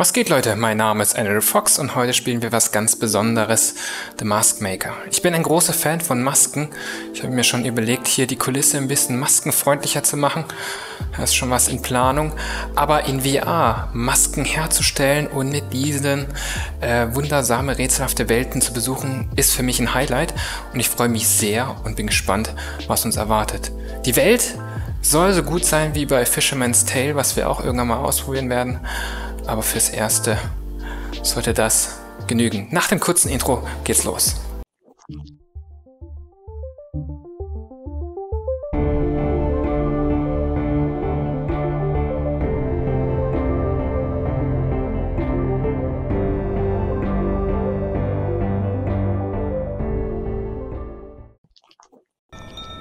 Was geht, Leute? Mein Name ist Andrew Fox und heute spielen wir was ganz Besonderes, The Mask Maker. Ich bin ein großer Fan von Masken. Ich habe mir schon überlegt, hier die Kulisse ein bisschen maskenfreundlicher zu machen. Da ist schon was in Planung. Aber in VR Masken herzustellen und mit diesen wundersame, rätselhafte Welten zu besuchen, ist für mich ein Highlight. Und ich freue mich sehr und bin gespannt, was uns erwartet. Die Welt soll so gut sein wie bei Fisherman's Tale, was wir auch irgendwann mal ausprobieren werden. Aber fürs Erste sollte das genügen. Nach dem kurzen Intro geht's los.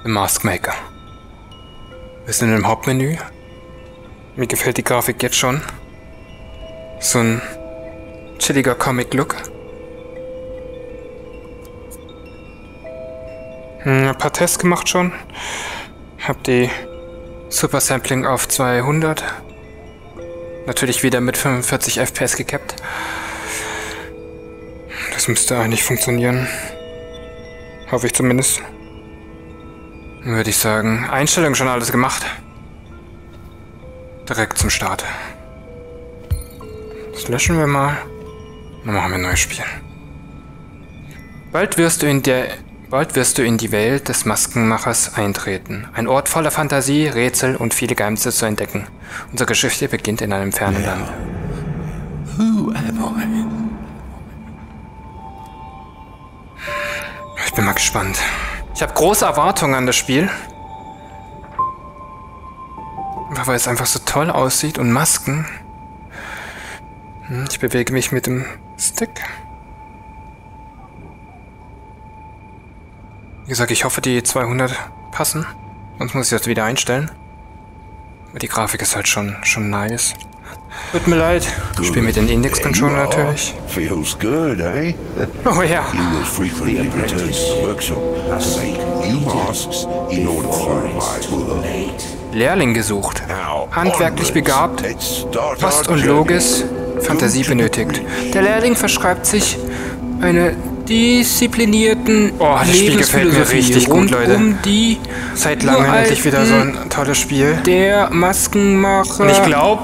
The Mask Maker. Wir sind im Hauptmenü. Mir gefällt die Grafik jetzt schon. So ein chilliger Comic-Look. Ein paar Tests gemacht schon. Hab die Super-Sampling auf 200. Natürlich wieder mit 45 FPS gekappt. Das müsste eigentlich funktionieren. Hoffe ich zumindest. Würde ich sagen, Einstellungen schon alles gemacht. Direkt zum Start. Das löschen wir mal. Dann machen wir ein neues Spiel. Bald wirst du in die Welt des Maskenmachers eintreten. Ein Ort voller Fantasie, Rätsel und viele Geheimnisse zu entdecken. Unsere Geschichte beginnt in einem fernen Land. Who am I? Ich bin mal gespannt. Ich habe große Erwartungen an das Spiel. Weil es einfach so toll aussieht und Masken. Ich bewege mich mit dem Stick. Wie gesagt, ich hoffe, die 200 passen. Sonst muss ich das wieder einstellen. Aber die Grafik ist halt schon nice. Tut mir leid. Ich spiele mit den Index-Controller natürlich. Feels good, eh? Oh ja. Lehrling gesucht. Handwerklich begabt. Post und Logis. Fantasie benötigt. Der Lehrling verschreibt sich eine disziplinierten Lebensphilosophie rund um die seit langem endlich wieder so ein tolles Spiel. Der Maskenmacher. Und ich glaube,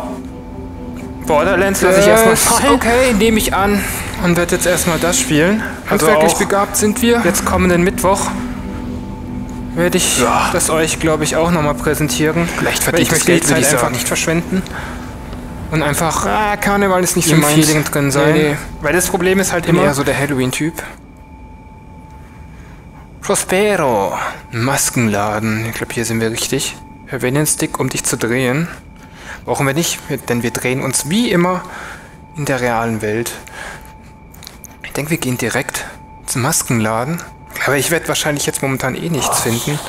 Borderlands lasse ich erstmal fallen. Okay, nehme ich an und werde jetzt erstmal das spielen. Handwerklich begabt sind wir. Jetzt kommenden Mittwoch werde ich das euch, glaube ich, auch nochmal präsentieren. Vielleicht verdiene ich das Geld, würde ich einfach nicht verschwenden. Und einfach, Karneval ist nicht so mein Feeling drin sein. Nee. Weil das Problem ist halt immer eher so der Halloween-Typ. Prospero. Maskenladen. Ich glaube, hier sind wir richtig. Verwende den Stick, um dich zu drehen. Brauchen wir nicht, denn wir drehen uns wie immer in der realen Welt. Ich denke, wir gehen direkt zum Maskenladen. Aber ich werde wahrscheinlich jetzt momentan eh nichts finden.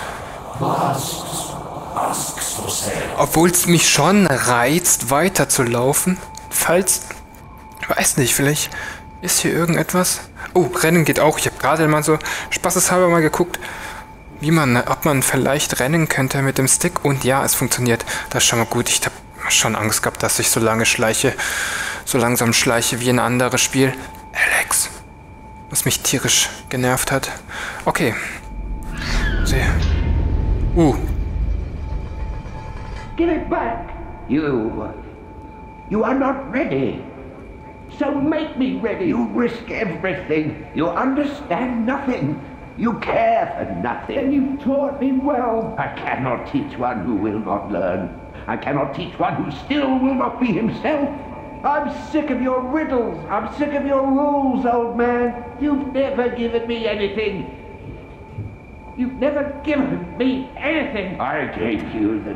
Obwohl es mich schon reizt, weiterzulaufen. Weiß nicht, vielleicht ist hier irgendetwas. Oh, Rennen geht auch. Ich habe gerade mal so spaßeshalber mal geguckt, ob man vielleicht rennen könnte mit dem Stick. Und ja, es funktioniert. Das ist schon mal gut. Ich habe schon Angst gehabt, dass ich so langsam schleiche wie in einem anderen Spiel. Alex. Was mich tierisch genervt hat. Okay. Sehr. Give it back! You are not ready. So make me ready. You risk everything. You understand nothing. You care for nothing. Then you taught me well. I cannot teach one who will not learn. I cannot teach one who still will not be himself. I'm sick of your riddles. I'm sick of your rules, old man. You've never given me anything. You've never given me anything. I gave you the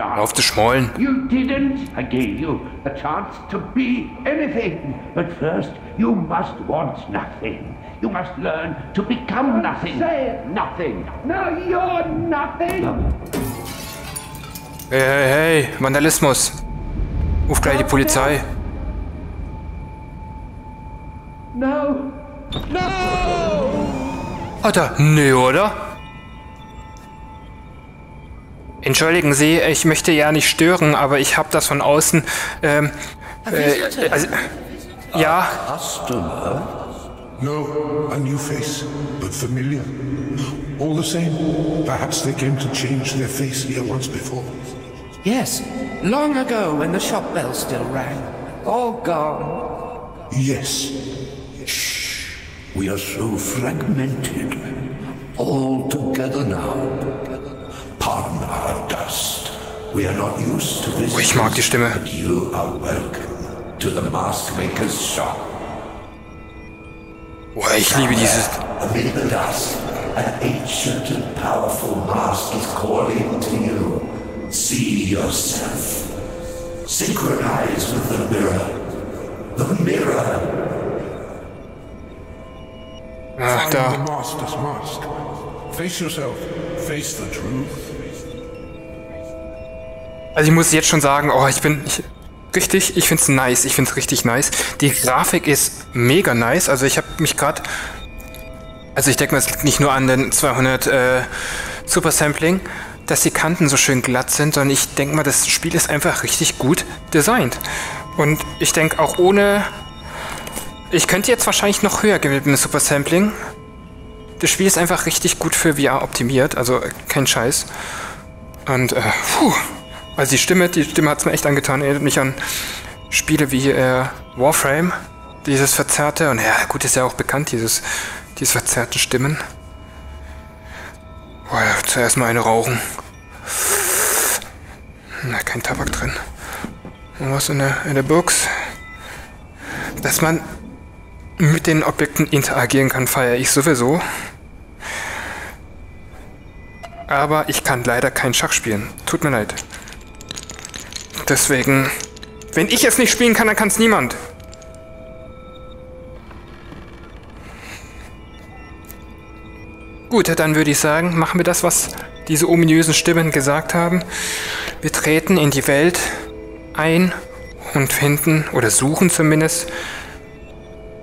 Auf zu schmollen. You didn't. I gave you a chance to be anything. But first, you must want nothing. You must learn to become nothing. Say it. Nothing. No, you're nothing. Hey, hey, hey. Vandalismus. Ruf gleich die Polizei. No. No. Alter, nee, oder? Entschuldigen Sie, ich möchte ja nicht stören, aber ich habe das von außen Ja. Customer? No, a new face, but familiar. All the same, perhaps they came to change their face here once before. Yes, long ago when the shop bell still rang. All gone. Yes. Shh. We are so fragmented. All together now. Pardon our dust. We are not used to this. Ich mag die Stimme. But you are welcome to the Mask Maker's shop. Boah, ich liebe dieses. Amid the dust, an ancient and powerful mask is calling to you. See yourself. Synchronize with the mirror. The mirror. Ach, da. Find the master's mask. Face yourself. Face the truth. Also ich muss jetzt schon sagen, oh, ich find's nice, ich find's richtig nice. Die Grafik ist mega nice, also ich habe mich gerade, also ich denke mal, es liegt nicht nur an den 200 Super Sampling, dass die Kanten so schön glatt sind, sondern ich denke mal, das Spiel ist einfach richtig gut designt. Und ich denke auch ohne, ich könnte jetzt wahrscheinlich noch höher gehen mit dem Super Sampling. Das Spiel ist einfach richtig gut für VR optimiert, also kein Scheiß. Und, puh. Also die Stimme hat es mir echt angetan, erinnert mich an Spiele wie Warframe, dieses verzerrte, und ja gut, ist ja auch bekannt, dieses verzerrte Stimmen. Boah, ja, zuerst mal eine rauchen. Na, kein Tabak drin. Und was in der Box? Dass man mit den Objekten interagieren kann, feiere ich sowieso. Aber ich kann leider kein Schach spielen. Tut mir leid. Deswegen, wenn ich es nicht spielen kann, dann kann es niemand. Gut, dann würde ich sagen, machen wir das, was diese ominösen Stimmen gesagt haben. Wir treten in die Welt ein und finden, oder suchen zumindest,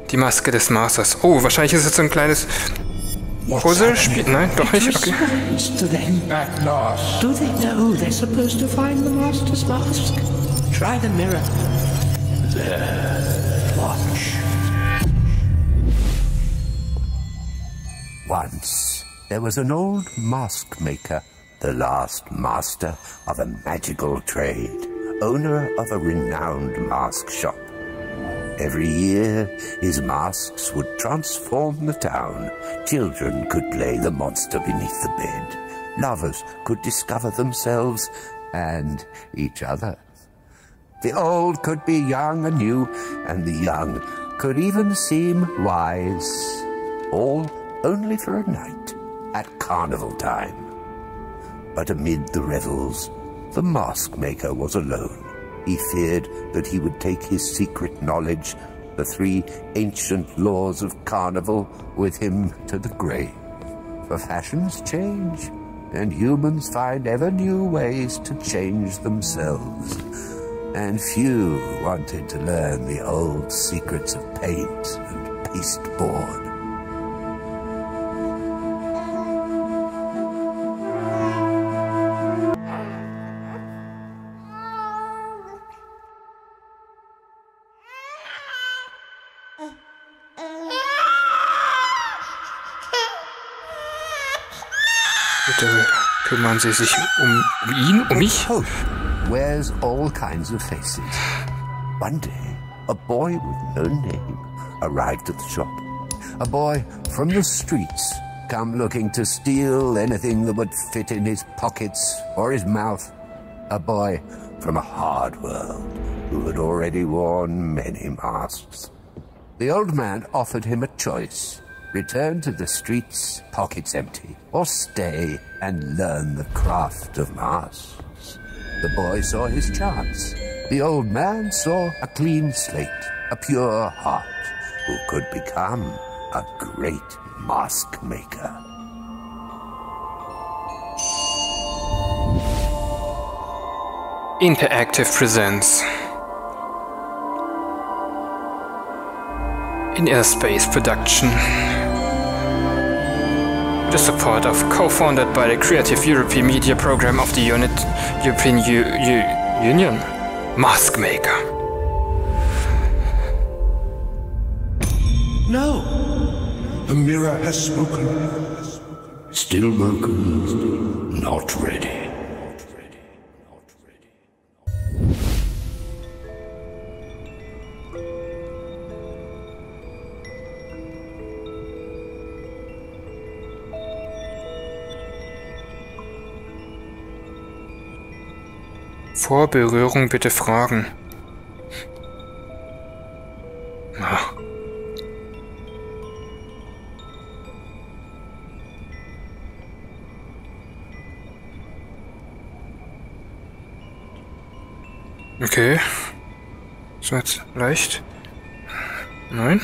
die Maske des Masters. Oh, wahrscheinlich ist es jetzt so ein kleines Puzzlespiel. Nein, doch nicht. Okay. Do they know they're supposed to find the master's mask? Try the mirror. Watch. Once there was an old mask maker, the last master of a magical trade, owner of a renowned mask shop. Every year, his masks would transform the town. Children could lay the monster beneath the bed. Lovers could discover themselves and each other. The old could be young and new, and the young could even seem wise. All only for a night at carnival time. But amid the revels, the mask maker was alone. He feared that he would take his secret knowledge, the three ancient laws of carnival, with him to the grave. For fashions change, and humans find ever new ways to change themselves. And few wanted to learn the old secrets of paint and pasteboard. Kümmern Sie sich um ihn, um mich? Hope wears all kinds of faces. One day, a boy with no name arrived at the shop. A boy from the streets, come looking to steal anything that would fit in his pockets or his mouth. A boy from a hard world who had already worn many masks. The old man offered him a choice. Return to the streets, pockets empty, or stay and learn the craft of masks. The boy saw his chance. The old man saw a clean slate, a pure heart, who could become a great mask maker. Interactive presents. In Airspace production. With the support of co-founded by the Creative European Media Program of the European Union, Mask Maker. No! The mirror has spoken. Still broken, not ready. Vor Berührung bitte fragen. Ach. Okay. So jetzt leicht. Nein.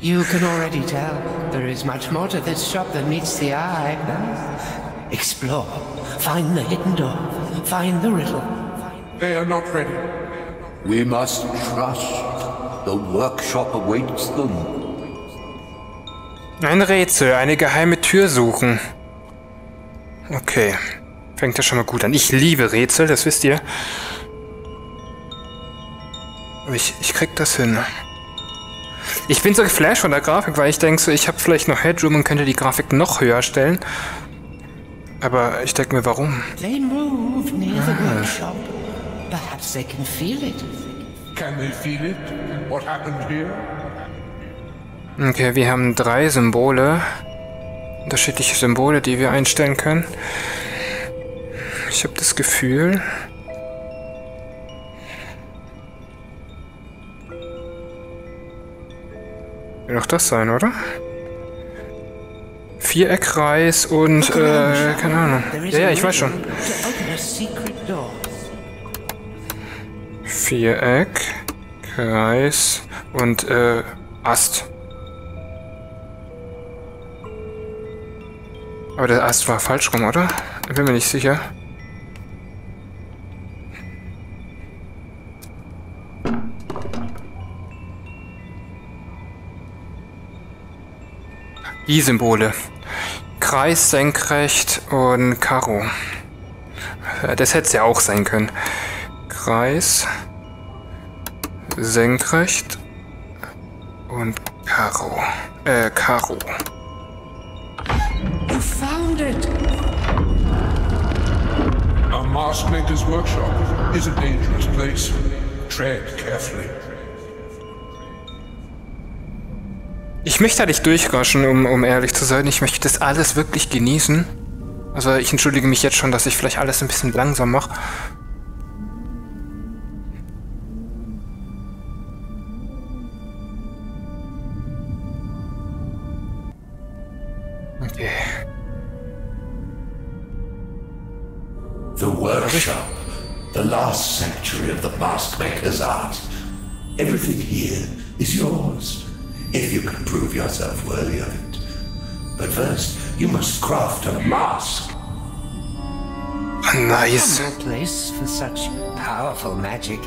You can already tell there is much more to this shop than meets the eye. Explore. Find the hidden door. Find the riddle. They are not ready. We must trust. The workshop awaits them. Ein Rätsel, eine geheime Tür suchen. Okay. Fängt ja schon mal gut an. Ich liebe Rätsel, das wisst ihr. Aber ich krieg das hin. Ich bin so geflasht von der Grafik, weil ich denke so, ich habe vielleicht noch Headroom und könnte die Grafik noch höher stellen. Aber ich denke mir, warum? They move near the workshop. Perhaps they can feel it. Can they feel it? What happened here? Okay, wir haben 3 Symbole. Unterschiedliche Symbole, die wir einstellen können. Ich habe das Gefühl... Will doch das sein, oder? Viereckreis und... keine Ahnung. Ja, ich weiß schon. Viereck, Kreis und Ast. Aber der Ast war falsch rum, oder? Ich bin mir nicht sicher. Die Symbole. Kreis, senkrecht und Karo. Das hätte es ja auch sein können. Kreis, senkrecht und Karo. Karo. You found it. Our Mask Maker's workshop is a dangerous place. Tread carefully. Ich möchte da nicht durchraschen, um ehrlich zu sein. Ich möchte das alles wirklich genießen. Also ich entschuldige mich jetzt schon, dass ich vielleicht alles ein bisschen langsam mache. Okay. The workshop. The last sanctuary of the Mask Maker's art. Everything here is yours. If you can prove yourself worthy of it. But first, you must craft a mask. Nice. No place for such powerful magic.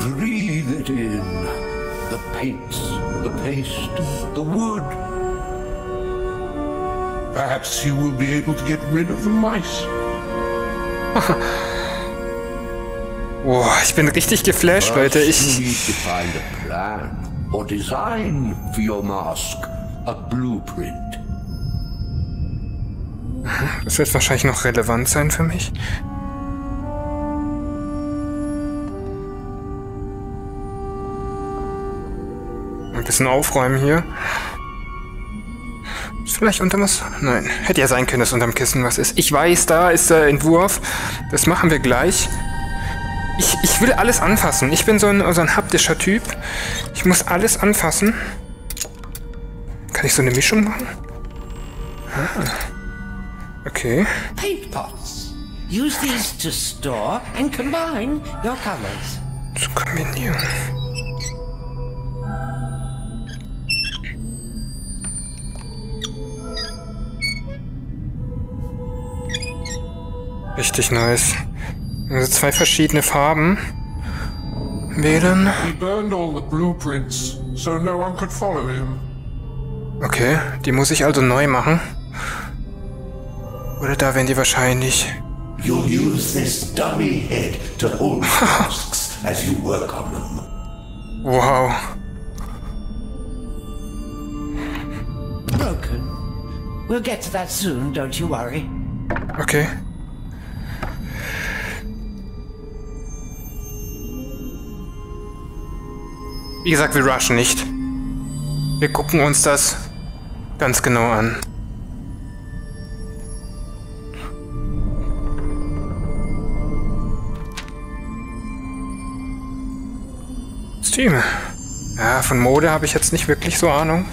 Breathe it in. The paints, the paste, the wood. Perhaps you will be able to get rid of the mice. Oh, ich bin richtig geflasht, Leute. You need to find a plan or design for your mask, a blueprint. Das wird wahrscheinlich noch relevant sein für mich. Ein bisschen aufräumen hier. Ist vielleicht unterm was? Nein, hätte ja sein können, dass unterm Kissen was ist. Ich weiß, da ist der Entwurf. Das machen wir gleich. Ich will alles anfassen. Ich bin so ein haptischer Typ. Ich muss alles anfassen. Kann ich so eine Mischung machen? Ah. Okay. Paint pots. Use these to store and combine your colors. Zu kombinieren. Richtig nice. Also 2 verschiedene Farben wählen. Okay, die muss ich also neu machen. Oder da werden die wahrscheinlich. Wow. We'll get to that soon, don't you worry. Okay. Wie gesagt, wir rushen nicht. Wir gucken uns das ganz genau an. Steam. Ja, von Mode habe ich jetzt nicht wirklich so Ahnung.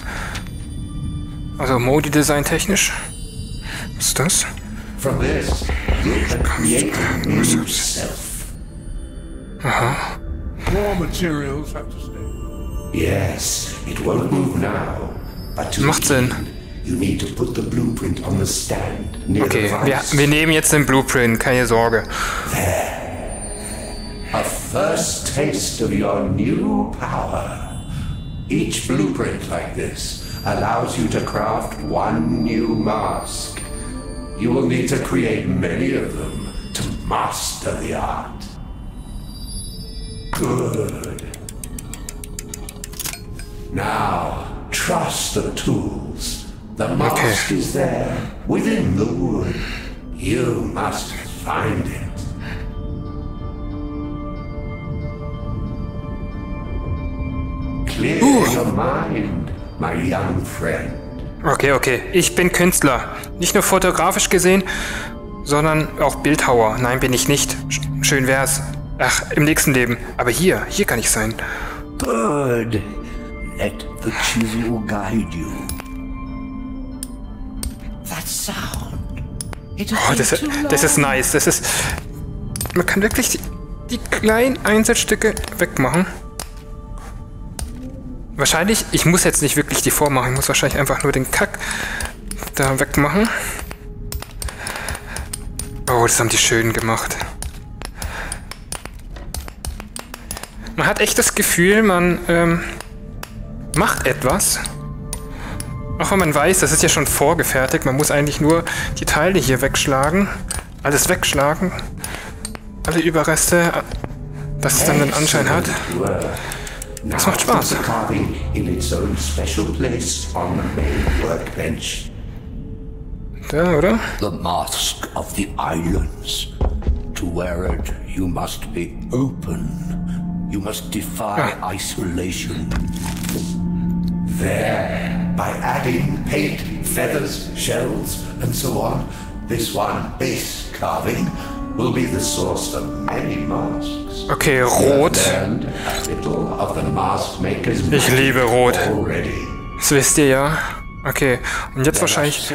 Also Mode-Design technisch. Was ist das? Aha. Macht Sinn. Okay, wir nehmen jetzt den Blueprint, keine Sorge. A first taste of your new power. Each blueprint like this allows you to craft one new mask. You will need to create many of them to master the art. Good. Now, trust the tools. The mask is there, within the wood. You must find it. Okay, okay. Ich bin Künstler. Nicht nur fotografisch gesehen, sondern auch Bildhauer. Nein, bin ich nicht. Schön wär's. Ach, im nächsten Leben. Aber hier kann ich sein. Good. Let the chisel guide you. That sound. Oh, das ist nice. Das ist. Man kann wirklich die kleinen Einzelstücke wegmachen. Wahrscheinlich, ich muss jetzt nicht wirklich die vormachen, ich muss wahrscheinlich einfach nur den Kack da wegmachen. Oh, das haben die schön gemacht. Man hat echt das Gefühl, man macht etwas. Auch wenn man weiß, das ist ja schon vorgefertigt, man muss eigentlich nur die Teile hier wegschlagen. Alles wegschlagen. Alle Überreste, dass es dann den Anschein hat. Das macht Spaß. Da, oder? The Mask of the Islands. To wear it, you must be open. You must defy isolation. There, by adding paint, feathers, shells, and so on, this one base carving will be the source of many masks. Okay, rot. Ich liebe rot. Das wisst ihr ja. Okay, und jetzt wahrscheinlich.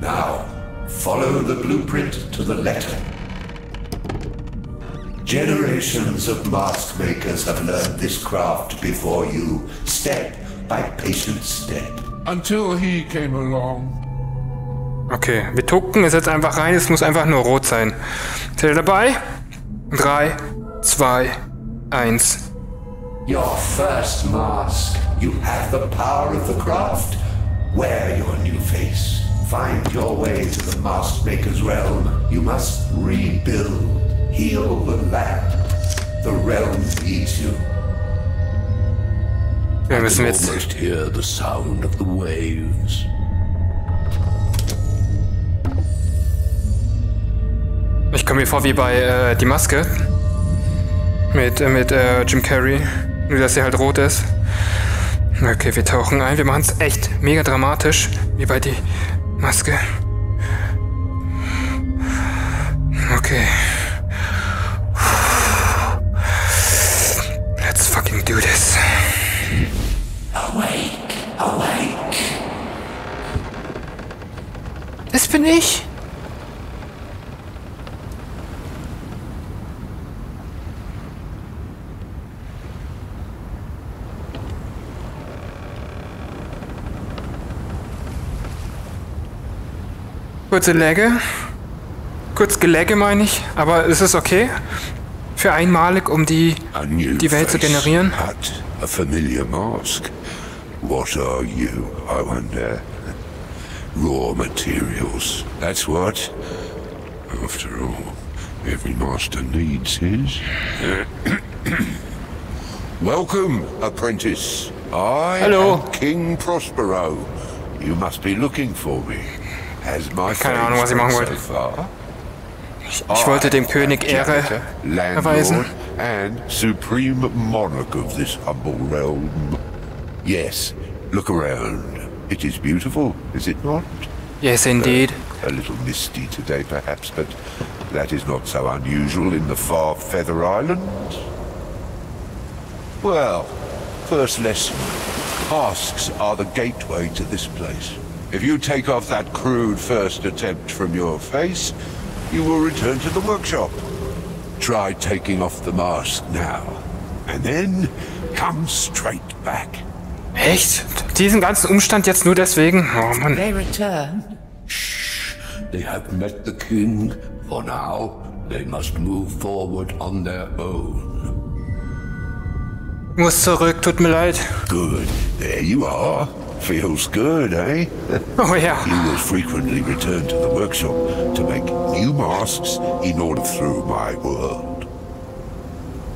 Now, follow the blueprint to the letter. Generations of mask makers have learned this craft before you. Step by patient step. Until he came along. Okay, wir tucken es jetzt einfach rein, es muss einfach nur rot sein. Seid ihr dabei? 3, 2, 1. Your first mask. You have the power of the craft. Wear your new face. Find your way to the mask maker's realm. You must rebuild. Heal the land. The realm needs you. Wir müssen jetzt. Ich komme mir vor wie bei Die Maske. Mit Jim Carrey. Nur, dass sie halt rot ist. Okay, wir tauchen ein. Wir machen es echt mega dramatisch. Wie bei Die Maske. Okay. Let's fucking do this. Awake, awake. Das bin ich. Kurze Läge. Kurz Geläge meine ich, aber es ist okay. Für einmalig, um die Welt zu generieren. A familiar mask. What are you, I wonder? Raw materials. That's what. After all, every master needs his. Welcome, apprentice. I am King Prospero. You must be looking for me. As my Keine Ahnung, was ich machen wollte. So ich wollte dem König Ehre erweisen. And supreme monarch of this humble realm. Yes, look around. It is beautiful, is it not? Yes, indeed. A little misty today, perhaps, but that is not so unusual in the far Feather Islands. Well, first lesson. Tasks are the gateway to this place. If you take off that crude first attempt from your face, you will return to the workshop. Try taking off the mask now, and then come straight back. Echt? Diesen ganzen Umstand jetzt nur deswegen? Oh Mann. They return. Shh. They have met the king. For now, they must move forward on their own. Muss zurück, tut mir leid. Good. There you are. Feels good, eh? Oh yeah. You will frequently return to the workshop to make new masks in order through my world.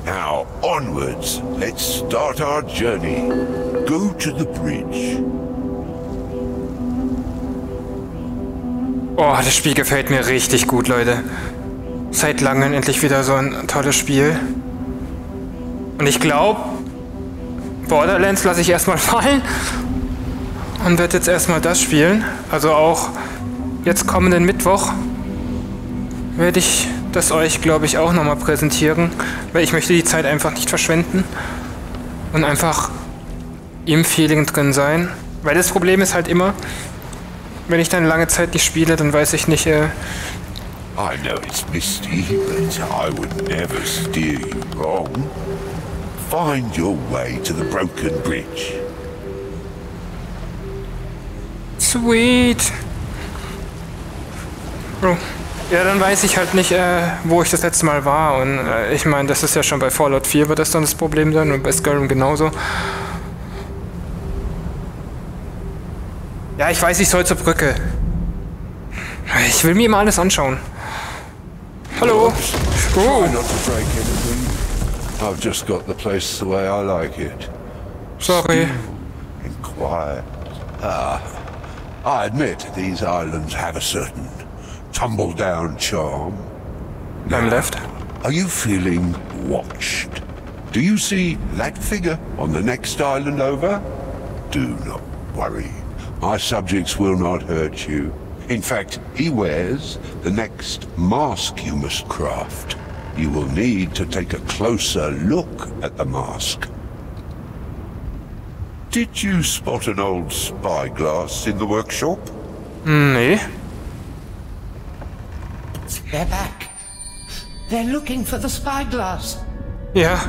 Now onwards, let's start our journey. Go to the bridge. Oh, das Spiel gefällt mir richtig gut, Leute. Seit langem endlich wieder so ein tolles Spiel. Und ich glaube, Borderlands lasse ich erstmal fallen und werde jetzt erstmal das spielen. Also auch jetzt kommenden Mittwoch werde ich das euch, glaube ich, auch nochmal präsentieren, weil ich möchte die Zeit einfach nicht verschwenden und einfach im Feeling drin sein. Weil das Problem ist halt immer, wenn ich dann lange Zeit nicht spiele, dann weiß ich nicht, I know it's misty, but I would never steer you wrong. Find your way to the broken bridge. Sweet. Oh. Ja, dann weiß ich halt nicht, wo ich das letzte Mal war. Und ich meine, das ist ja schon bei Fallout 4 wird das dann das Problem sein und bei Skyrim genauso. Ja, ich weiß, ich soll zur Brücke. Ich will mir immer alles anschauen. Hallo. Oh. I've just got the place the way I like it. Sorry. And quiet. Ah, I admit these islands have a certain tumble-down charm. Now, left. Are you feeling watched? Do you see that figure on the next island over? Do not worry. My subjects will not hurt you. In fact, he wears the next mask you must craft. You will need to take a closer look at the mask. Did you spot an old spyglass in the workshop? No. They're back. They're looking for the spyglass. Yeah.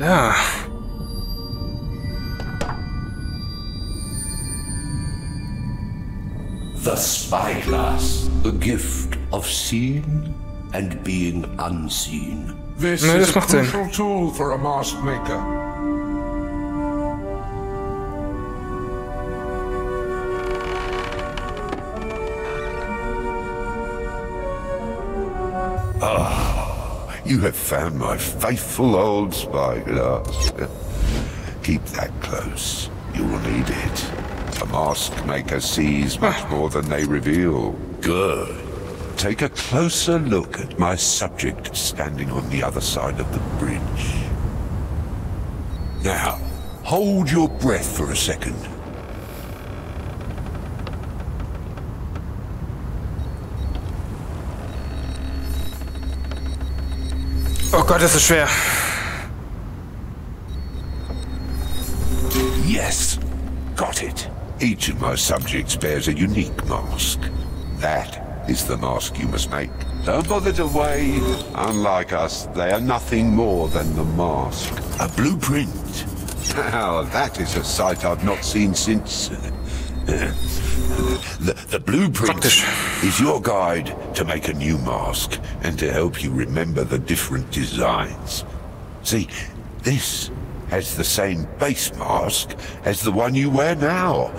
Ah. The spyglass, the gift of seeing and being unseen. This is a crucial tool for a mask maker. Ah, you have found my faithful old spyglass. Keep that close. You will need it. The mask maker sees much more than they reveal. Good. Take a closer look at my subject standing on the other side of the bridge. Now, hold your breath for a second. Oh Gott, das ist schwer. Yes, got it. Each of my subjects bears a unique mask. That is the mask you must make. Don't bother to weigh. Unlike us, they are nothing more than the mask. A blueprint. Now, that is a sight I've not seen since. The blueprint is your guide to make a new mask and to help you remember the different designs. See, this has the same base mask as the one you wear now,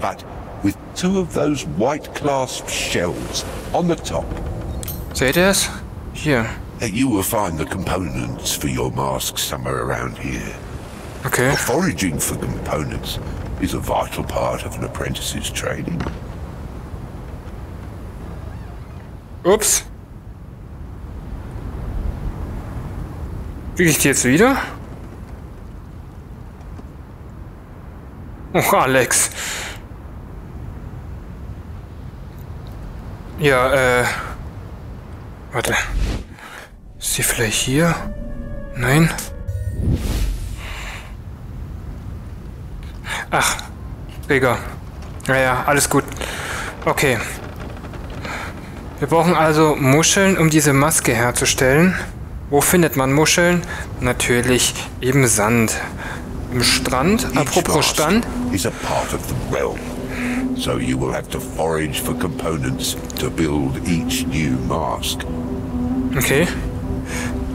but with two of those white clasp shells on the top. Seht ihr es? Hier. that you will find the components for your mask somewhere around here. Okay. But foraging for components is a vital part of an apprentice's training. Ups. Krieg ich die jetzt wieder? Oh, Alex. Ja, warte. Ist sie vielleicht hier? Nein. Ach, egal. Naja, alles gut. Okay. Wir brauchen also Muscheln, um diese Maske herzustellen. Wo findet man Muscheln? Natürlich im Sand. Im Strand. Apropos Strand. So you will have to forage for components to build each new mask. Okay.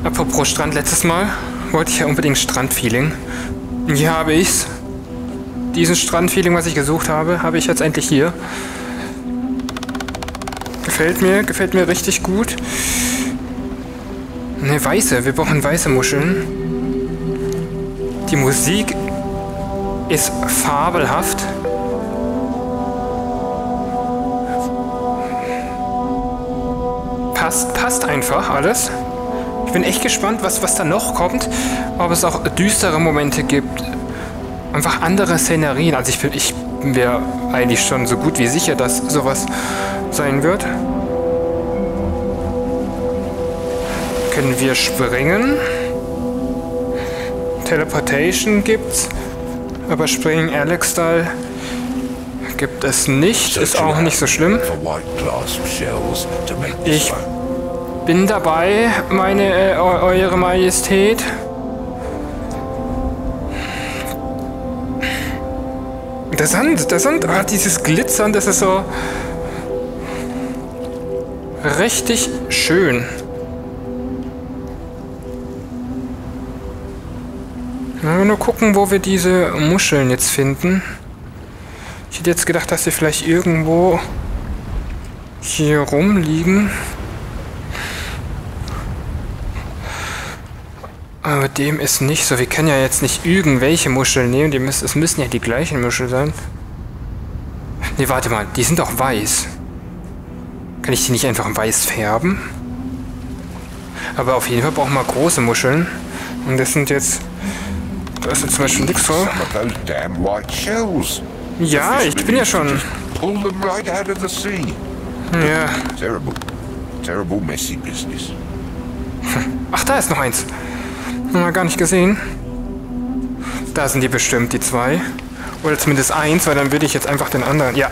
Apropos Strand, letztes Mal wollte ich ja unbedingt Strandfeeling. Hier habe ich's. Diesen Strandfeeling, was ich gesucht habe, habe ich jetzt endlich hier. Gefällt mir richtig gut. Ne, weiße. Wir brauchen weiße Muscheln. Die Musik ist fabelhaft. Passt einfach alles. Ich bin echt gespannt, was da noch kommt. Ob es auch düstere Momente gibt. Einfach andere Szenerien. Also ich wäre eigentlich schon so gut wie sicher, dass sowas sein wird. Können wir springen. Teleportation gibt's. Aber springen Alex-Style gibt es nicht. Ist auch nicht so schlimm. Ich bin dabei, eure Majestät. Der Sand, dieses Glitzern, das ist so richtig schön. Nur gucken, wo wir diese Muscheln jetzt finden. Ich hätte jetzt gedacht, dass sie vielleicht irgendwo hier rumliegen. Aber dem ist nicht so. Wir können ja jetzt nicht irgendwelche Muscheln nehmen. Es müssen ja die gleichen Muscheln sein. Ne, warte mal. Die sind doch weiß. Kann ich die nicht einfach weiß färben? Aber auf jeden Fall brauchen wir große Muscheln. Und das sind jetzt... Das ist zum Beispiel nichts vor. Ja, ich bin ja schon... Ja. Terrible messy business. Ach, da ist noch eins. Haben wir gar nicht gesehen. Da sind die bestimmt, die zwei. Oder zumindest eins, weil dann würde ich jetzt einfach den anderen... Ja,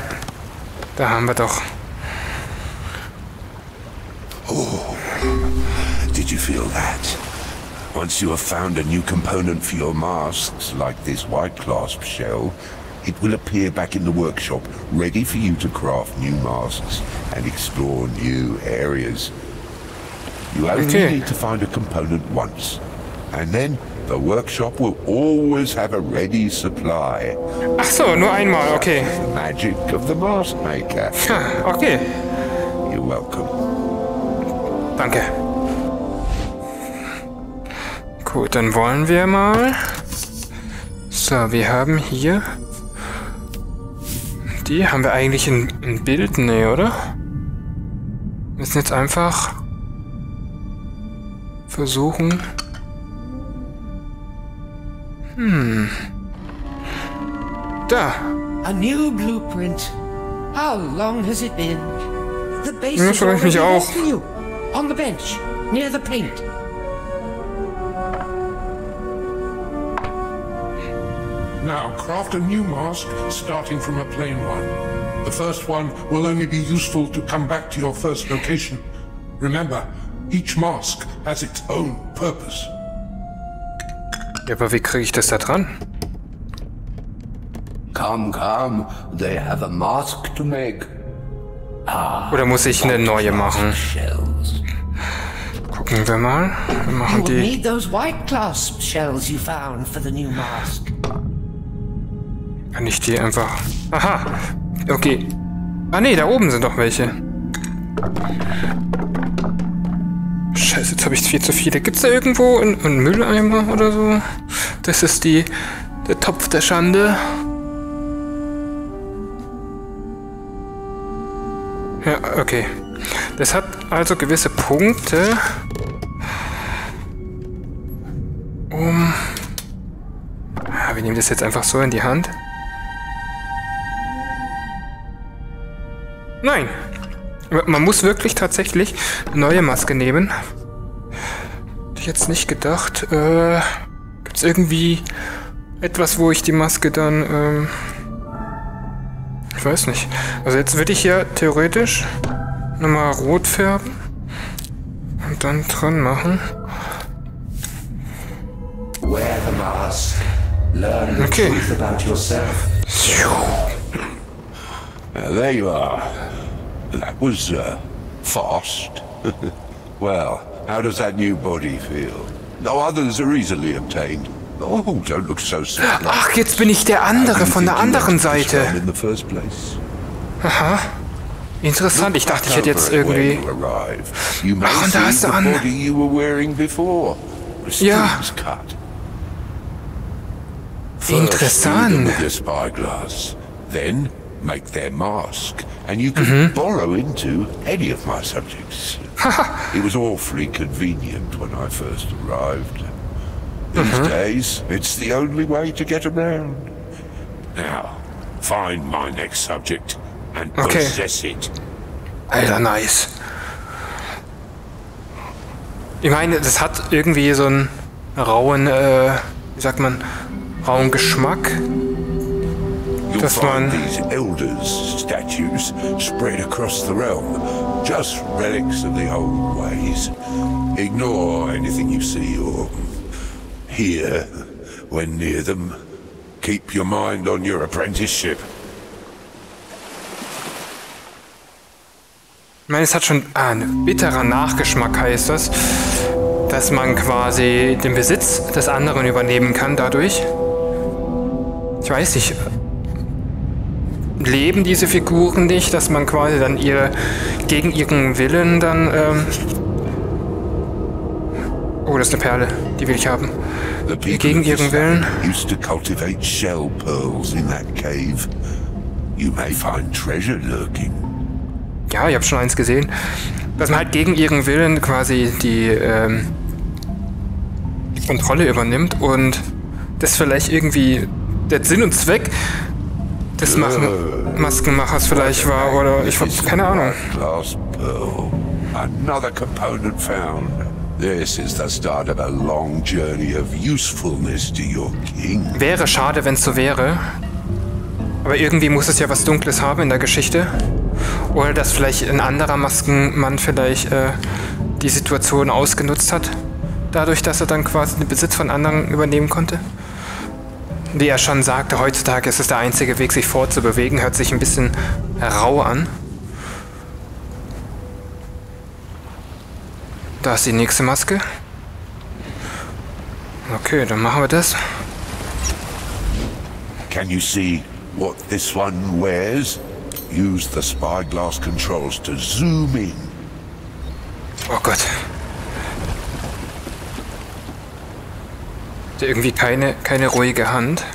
da haben wir doch. Oh, did you feel that? Once you have found a new component for your masks, like this white clasp shell, it will appear back in the workshop, ready for you to craft new masks and explore new areas. You only need to find a component once. And then the workshop will always have a ready supply. Ach so, nur einmal, okay. The magic of the Mask Maker. Okay. You're welcome. Danke. Gut, dann wollen wir mal. So, wir haben hier. Die haben wir eigentlich in Bild, ne, oder? Wir müssen jetzt einfach versuchen. Da. A new blueprint. How long has it been? The base is already next to you, on the bench, near the paint. Now craft a new mask, starting from a plain one. The first one will only be useful to come back to your first location. Remember, each mask has its own purpose. Ja, aber wie kriege ich das da dran? Come, they have a mask to make. Oder muss ich eine neue machen? Gucken wir mal. Wir machen die. You need those white clasp shells you found for the new mask. Kann ich die einfach? Aha. Okay. Ah nee, da oben sind doch welche. Scheiße, jetzt habe ich viel zu viele. Gibt es da irgendwo einen Mülleimer oder so? Das ist der Topf der Schande. Ja, okay. Das hat also gewisse Punkte, wir nehmen das jetzt einfach so in die Hand. Nein! Man muss wirklich tatsächlich eine neue Maske nehmen. Hätte ich jetzt nicht gedacht. Gibt es irgendwie etwas, wo ich die Maske dann... ich weiß nicht. Also jetzt würde ich ja theoretisch nochmal rot färben und dann dran machen. Wear the mask. Learn the truth about yourself. There you are. That was fast. Well, how does that new body feel? No others are easily obtained. Oh, don't look so sad. Ach, jetzt bin ich der andere von der anderen Seite. Aha. Interessant, ich dachte, ich hätte jetzt irgendwie... Ach, und da ist der andere. Ja. Interessant. Make their mask, and you can borrow into any of my subjects. It was awfully convenient when I first arrived. These days, it's the only way to get around. Now, find my next subject and possess it. Alter, nice. Ich meine, das hat irgendwie so einen rauen, wie sagt man, rauen Geschmack. Dass man ich meine, es hat schon einen bitteren Nachgeschmack, heißt das, dass man quasi den Besitz des anderen übernehmen kann dadurch. Ich weiß nicht. Leben diese Figuren nicht, dass man quasi dann gegen ihren Willen dann, oh, das ist eine Perle, die will ich haben. Gegen ihren Willen. Used to cultivate shell pearls in that cave. You may find treasure lurking. Ja, ich habe schon eins gesehen. Dass man halt gegen ihren Willen quasi die Kontrolle übernimmt und das vielleicht irgendwie der Sinn und Zweck des Maskenmachers vielleicht war, oder ich habe keine Ahnung. Another component found. This is the start of a long journey of usefulness to your king. Wäre schade, wenn es so wäre. Aber irgendwie muss es ja was Dunkles haben in der Geschichte. Oder dass vielleicht ein anderer Maskenmann vielleicht die Situation ausgenutzt hat. Dadurch, dass er dann quasi den Besitz von anderen übernehmen konnte. Wie er schon sagte, heutzutage ist es der einzige Weg, sich fortzubewegen. Hört sich ein bisschen rau an. Da ist die nächste Maske. Okay, dann machen wir das. Can you see what this one wears? Use the spyglass controls to zoom in. Oh Gott. Irgendwie keine ruhige Hand.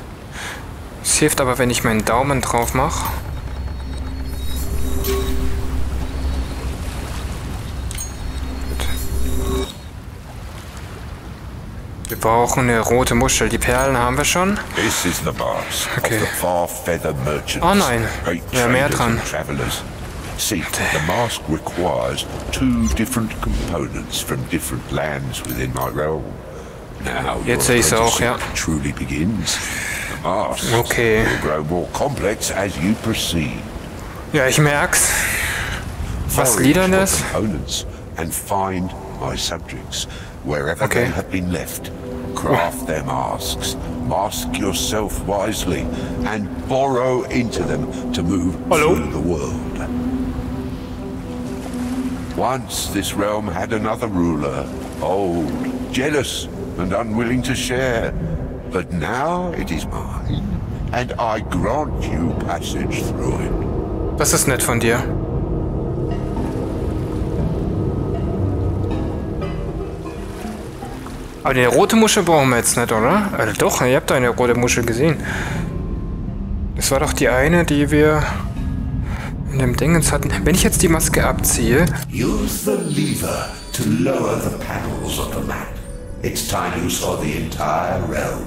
Es hilft aber, wenn ich meinen Daumen drauf mache. Wir brauchen eine rote Muschel. Die Perlen haben wir schon. Okay. Oh nein, ja, mehr dran. See, the mask requires 2 different components from different lands within my realm. Jetzt sehe ich es auch, ja. Okay. Ja, ich merk's. Was liedern das? Okay. Craft their masks. Mask yourself wisely and borrow into them to move through the world. Once this realm had another ruler, old, jealous and unwilling to share, but now it is mine, and I grant you passage through it. Das ist nett von dir. Aber die rote Muschel brauchen wir jetzt nicht, oder? Also doch, ihr habt eine rote Muschel gesehen. Das war doch die eine, die wir in dem Dingens hatten. Wenn ich jetzt die Maske abziehe... Use the lever to lower the panels of the map. It's time you saw the entire realm.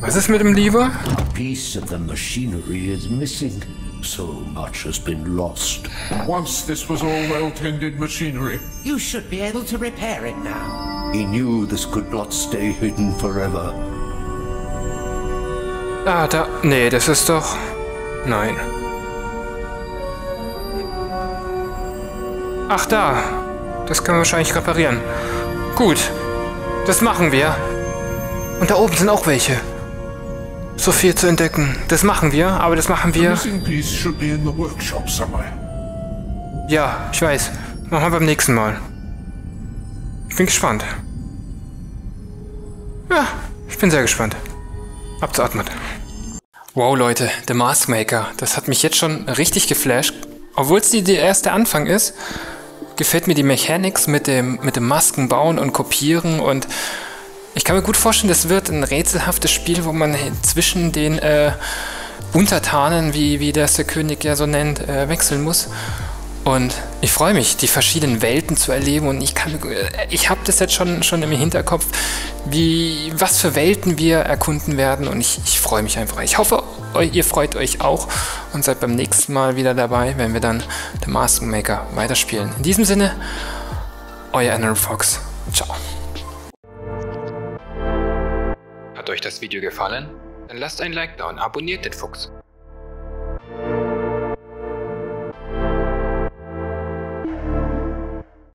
Was ist mit dem Lever? A piece of the machinery is missing. So much has been lost. Once this was all well-tended machinery. You should be able to repair it now. He knew this could not stay hidden forever. Ah, da... Nee, das ist doch... Nein. Ach, da. Das können wir wahrscheinlich reparieren. Gut. Das machen wir. Und da oben sind auch welche. So viel zu entdecken. Das machen wir, aber das machen wir... Ja, ich weiß. Machen wir beim nächsten Mal. Ich bin gespannt. Ja, ich bin sehr gespannt. Abzuatmen. Wow, Leute. The Mask Maker. Das hat mich jetzt schon richtig geflasht. Obwohl es der erste Anfang ist, gefällt mir die Mechanics mit dem Maskenbauen und Kopieren und... Ich kann mir gut vorstellen, das wird ein rätselhaftes Spiel, wo man zwischen den Untertanen, wie das der König ja so nennt, wechseln muss. Und ich freue mich, die verschiedenen Welten zu erleben. Und ich habe das jetzt schon im Hinterkopf, was für Welten wir erkunden werden. Und ich freue mich einfach. Ich hoffe, ihr freut euch auch und seid beim nächsten Mal wieder dabei, wenn wir dann The Mask Maker weiterspielen. In diesem Sinne, euer anaerobFOX. Ciao. Hat euch das Video gefallen? Dann lasst ein Like da und abonniert den Fuchs.